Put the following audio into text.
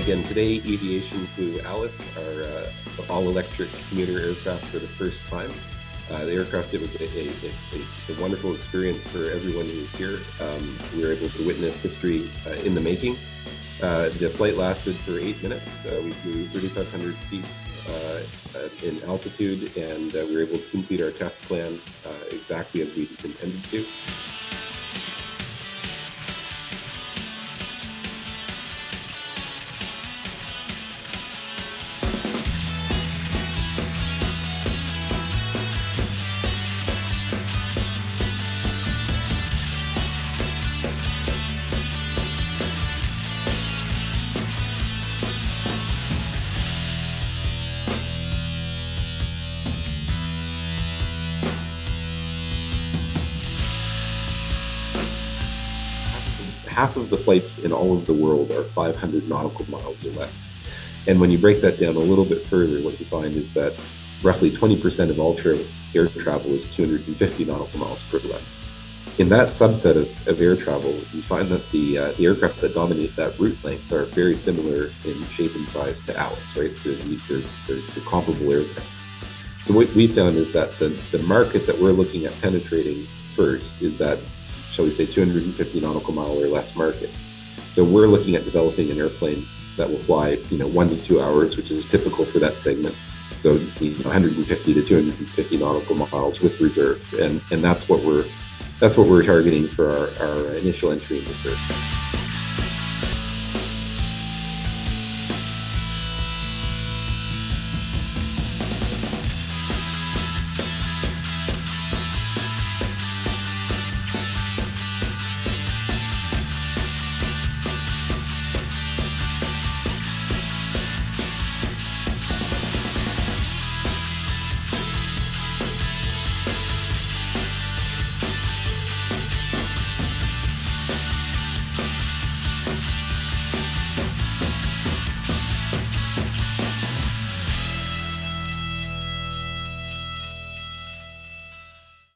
Again, today Aviation flew Alice, our all-electric commuter aircraft, for the first time. The aircraft, it was a wonderful experience for everyone who was here. We were able to witness history in the making. The flight lasted for 8 minutes. We flew 3,500 feet in altitude, and we were able to complete our test plan exactly as we intended to. Half of the flights in all of the world are 500 nautical miles or less. And when you break that down a little bit further, what you find is that roughly 20% of all air travel is 250 nautical miles per less. In that subset of air travel, you find that the aircraft that dominate that route length are very similar in shape and size to Alice, right? So they're comparable aircraft. So what we found is that the market that we're looking at penetrating first is that, shall we say, 250 nautical mile or less market. So we're looking at developing an airplane that will fly, 1 to 2 hours, which is typical for that segment. So 150 to 250 nautical miles with reserve, and that's what we're targeting for our initial entry into service.